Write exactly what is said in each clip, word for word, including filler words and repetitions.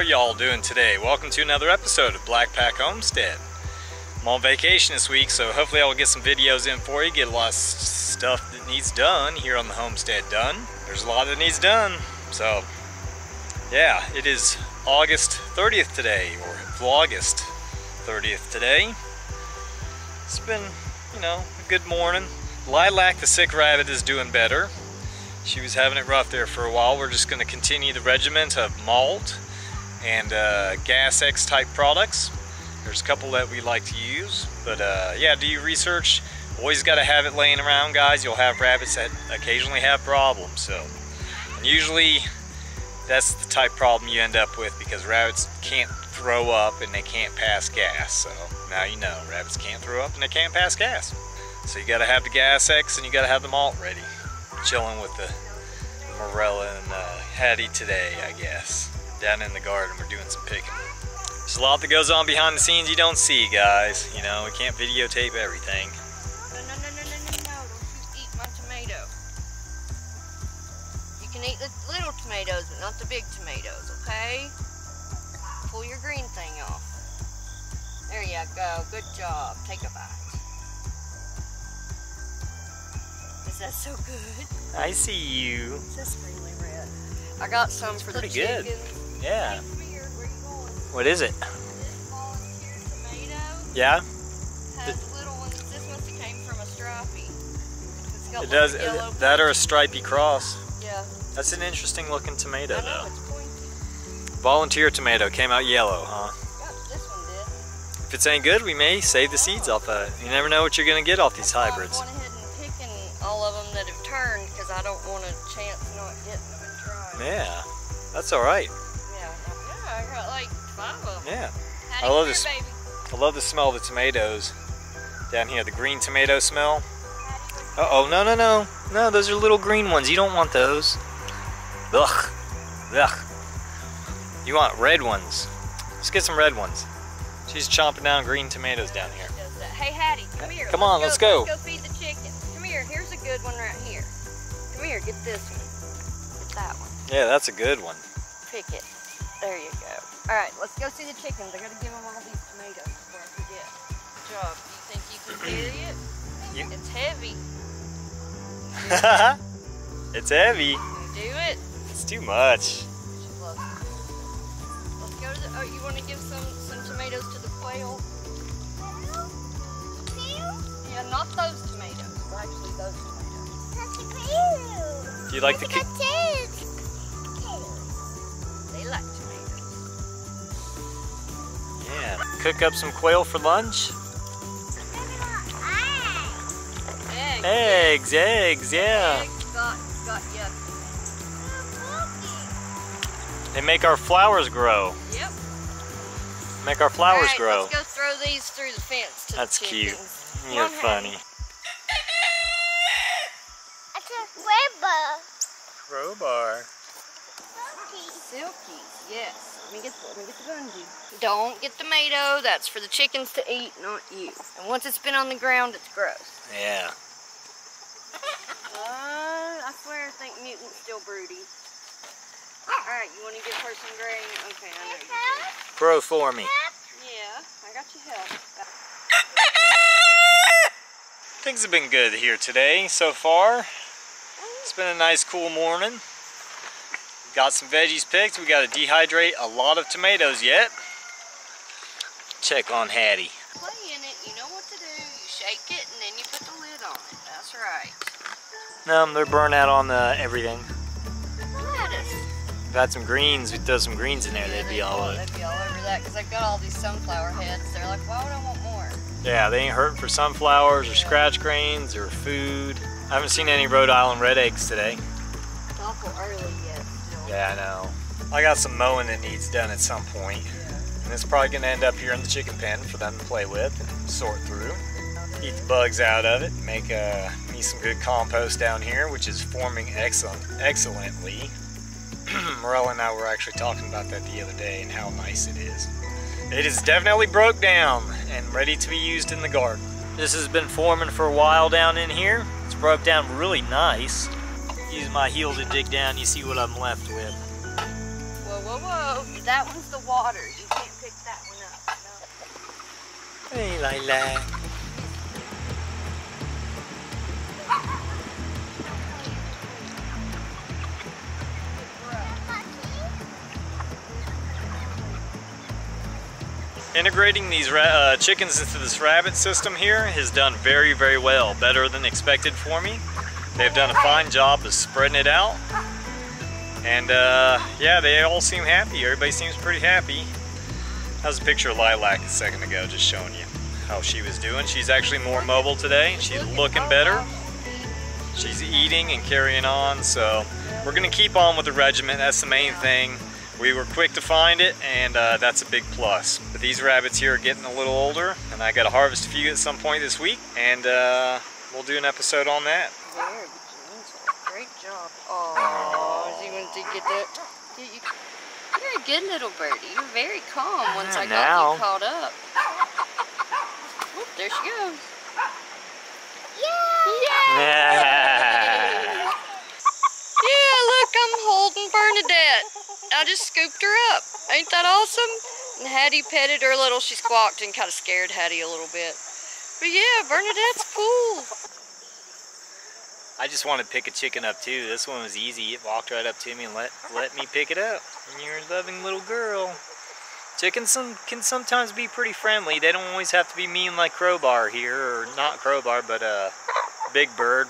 are y'all doing today? Welcome to another episode of Black Pack Homestead. I'm on vacation this week, so hopefully I'll get some videos in for you, get a lot of stuff that needs done here on the homestead done. There's a lot that needs done, so yeah, it is August thirtieth today, or Vlogust thirtieth today. It's been, you know, a good morning. Lilac, the sick rabbit, is doing better. She was having it rough there for a while. We're just going to continue the regiment of malt and uh, Gas-X type products. There's a couple that we like to use, but uh, yeah, do your research. Always got to have it laying around, guys. You'll have rabbits that occasionally have problems. So, and usually that's the type of problem you end up with, because rabbits can't throw up and they can't pass gas. So now you know, rabbits can't throw up and they can't pass gas. So you got to have the Gas-X and you got to have the malt ready. Chilling with the Marella and uh, Hattie today, I guess. Down in the garden, we're doing some picking. There's a lot that goes on behind the scenes you don't see, guys. You know, we can't videotape everything. No, no, no, no, no, no, no. Don't you eat my tomato. You can eat the little tomatoes, but not the big tomatoes, okay? Pull your green thing off. There you go. Good job. Take a bite. That's so good. I see you. It's extremely red. I got some it's for the chickens. Pretty good. Yeah. What is it? This volunteer tomato. Yeah. Has little ones. This one came from a stripey. It's got it does yellow that plant. Or a stripey cross. Yeah. That's an interesting looking tomato I know, though. It's pointy. Volunteer tomato came out yellow, huh? Yep, this one did. If it's any good, we may save the seeds off of it. You never know what you're gonna get off these hybrids. All of them that have turned, because I don't want a chance not getting them and trying. Yeah, that's all right. Yeah, yeah, I got like five of them. Yeah, I love this. Baby? I love the smell of the tomatoes down here. The green tomato smell. Uh oh, no, no, no, no. Those are little green ones. You don't want those. Ugh, ugh. You want red ones. Let's get some red ones. She's chomping down green tomatoes down here. Hey Hattie, come here. Come on, let's go. Let's go feed the chickens. Here's a good one right here. Come here, get this one. Get that one. Yeah, that's a good one. Pick it. There you go. All right, let's go see the chickens. I gotta give them all these tomatoes before I forget. Good job. Do you think you can carry it? Yep. It's heavy. It. It's heavy. Can you do it? It's too much. Let's go to the. Oh, you want to give some some tomatoes to the quail? Yeah, not those tomatoes. Actually, those tomatoes. That's cute. Do you like the kids? They like tomatoes. Yeah. Cook up some quail for lunch. Eggs. Eggs, eggs, yeah. Eggs got, got yucky. They make our flowers grow. Yep. Make our flowers right, grow. Let's go throw these through the fence to That's the chickens. That's cute. You're One funny. Hand. Crowbar. Silky, yes. Let me get the, let me get the bungee. Don't get tomato. That's for the chickens to eat, not you. And once it's been on the ground, it's gross. Yeah. Oh, I swear I think Newton's still broody. Alright, you want to give her some grain? Okay, I know you do. Crow for me. Yeah, I got your help. Things have been good here today so far. It's been a nice cool morning. We've got some veggies picked. We got to dehydrate a lot of tomatoes yet. Check on Hattie. Playing it, you know what to do. You shake it and then you put the lid on it. That's right. No, they're burnt out on the everything. Lettuce. We've had some greens. We throw some greens in there. Yeah, they'd, they'd be all over. They'd be all over that because I've got all these sunflower heads. They're like, why would I want more? Yeah, they ain't hurting for sunflowers or scratch grains or food. I haven't seen any Rhode Island red eggs today. It's awful early yet still. Yeah, I know. I got some mowing that needs done at some point. Yeah. And it's probably going to end up here in the chicken pen for them to play with and sort through. Eat the bugs out of it. Make uh, me some good compost down here, which is forming excellent, excellently. Marella and I were actually talking about that the other day and how nice it is. It is definitely broke down and ready to be used in the garden. This has been forming for a while down in here. It's broke down really nice. Use my heel to dig down, you see what I'm left with. Whoa, whoa, whoa. No, that one's the water. You can't pick that one up. No. Hey, Lila. Integrating these uh, chickens into this rabbit system here has done very, very well. Better than expected for me. They've done a fine job of spreading it out. And uh, yeah, they all seem happy. Everybody seems pretty happy. That was a picture of Lilac a second ago, just showing you how she was doing. She's actually more mobile today. She's looking better. She's eating and carrying on. So we're gonna keep on with the regimen. That's the main thing. We were quick to find it, and uh, that's a big plus. But these rabbits here are getting a little older, and I gotta harvest a few at some point this week, and uh, we'll do an episode on that. There, great job. Oh, so you want to get that? Dude, you, you're a good little birdie. You're very calm once I, I got now. You caught up. Whoop, there she goes. Yay! Yeah! Yeah, look, I'm holding Bernadette. I just scooped her up. Ain't that awesome? And Hattie petted her a little. She squawked and kind of scared Hattie a little bit. But yeah, Bernadette's cool. I just wanted to pick a chicken up too. This one was easy. It walked right up to me and let, let me pick it up. And you're a loving little girl. Chickens some, can sometimes be pretty friendly. They don't always have to be mean like Crowbar here. Or not Crowbar, but uh, Big Bird.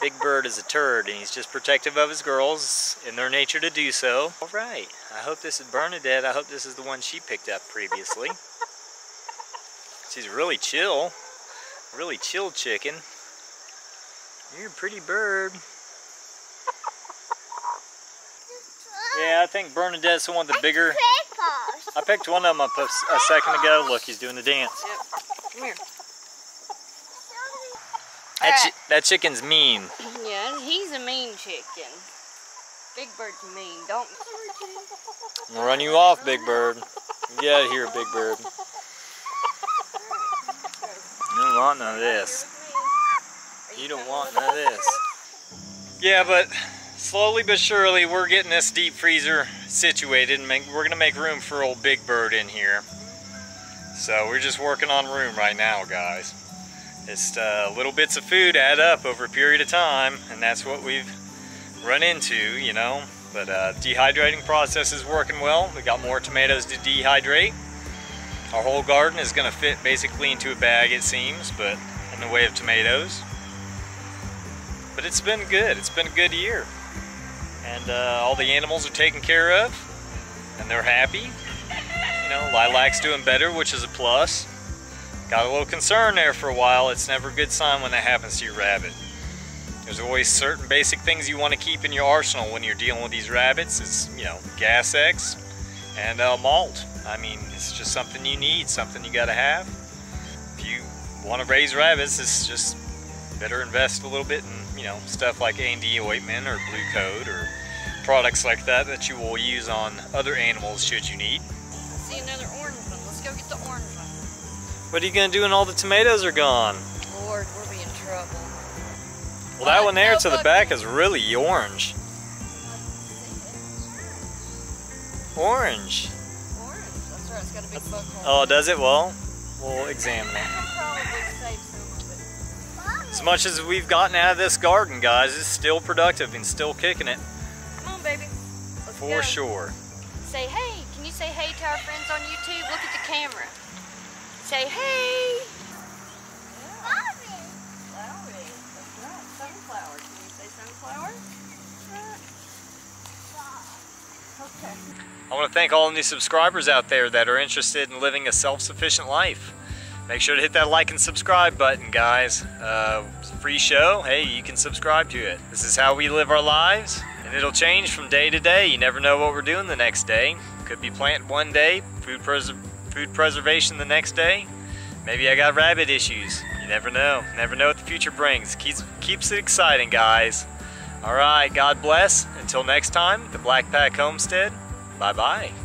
Big Bird is a turd, and he's just protective of his girls, in their nature to do so. All right, I hope this is Bernadette. I hope this is the one she picked up previously. She's really chill, really chill chicken. You're a pretty bird. Yeah, I think Bernadette's one of the bigger. I picked one of them up a second ago. Look, he's doing the dance. Yep. Come here. That, chi that chicken's mean. Yeah, he's a mean chicken. Big Bird's mean. Don't. I'm gonna run you off, Big Bird. Get out of here, Big Bird. You don't want none of this. You don't want none of this. Yeah, but slowly but surely, we're getting this deep freezer situated, and make, we're gonna make room for old Big Bird in here. So we're just working on room right now, guys. Just uh, little bits of food add up over a period of time, and that's what we've run into, you know. But uh, dehydrating process is working well. We got more tomatoes to dehydrate. Our whole garden is going to fit basically into a bag, it seems, but in the way of tomatoes. But it's been good. It's been a good year. And uh, all the animals are taken care of, and they're happy. You know, Lilac's doing better, which is a plus. Got a little concerned there for a while. It's never a good sign when that happens to your rabbit. There's always certain basic things you want to keep in your arsenal when you're dealing with these rabbits. It's, you know, Gas-X and uh, malt. I mean, it's just something you need, something you got to have. If you want to raise rabbits, it's just better invest a little bit in, you know, stuff like A and D Ointment or Blue Code or products like that that you will use on other animals should you need. Let's see another orange one. Let's go get the orange one. What are you gonna do when all the tomatoes are gone? Lord, we'll be in trouble. Well, that one there to the back is really orange. Orange. Orange. That's right. It's got a big buckhorn. Oh, does it? Well, we'll examine it. As much as we've gotten out of this garden, guys, it's still productive and still kicking it. Come on, baby. Let's go. For sure. Say hey. Can you say hey to our friends on YouTube? Look at the camera. Say hey! Flowering! Flowering, that's right. Sunflower. Can you say sunflower? Okay. I want to thank all the new subscribers out there that are interested in living a self-sufficient life. Make sure to hit that like and subscribe button, guys. Uh, it's a free show. Hey, you can subscribe to it. This is how we live our lives, and it'll change from day to day. You never know what we're doing the next day. Could be planting one day, food preservation. Food preservation the next day. Maybe I got rabbit issues. You never know. Never know what the future brings. Keeps, keeps it exciting, guys. All right, God bless. Until next time, the Black Pack Homestead. Bye-bye.